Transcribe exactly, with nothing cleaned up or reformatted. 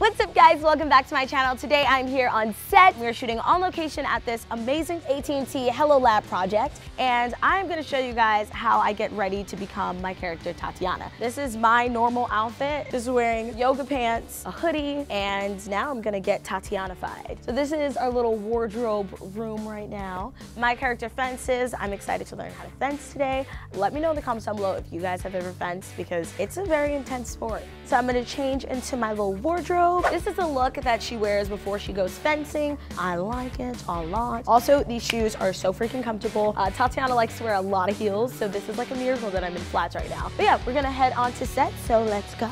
What's up, guys? Welcome back to my channel. Today I'm here on set. We're shooting on location at this amazing A T and T Hello Lab project, and I'm gonna show you guys how I get ready to become my character Tatiana. This is my normal outfit. Just wearing yoga pants, a hoodie, and now I'm gonna get Tatiana-fied. So this is our little wardrobe room right now. My character fences. I'm excited to learn how to fence today. Let me know in the comments down below if you guys have ever fenced, because it's a very intense sport. So I'm gonna change into my little wardrobe. This is a look that she wears before she goes fencing. I like it a lot. Also, these shoes are so freaking comfortable. Uh, Tatiana likes to wear a lot of heels, so this is like a miracle that I'm in flats right now. But yeah, we're gonna head on to set, so let's go.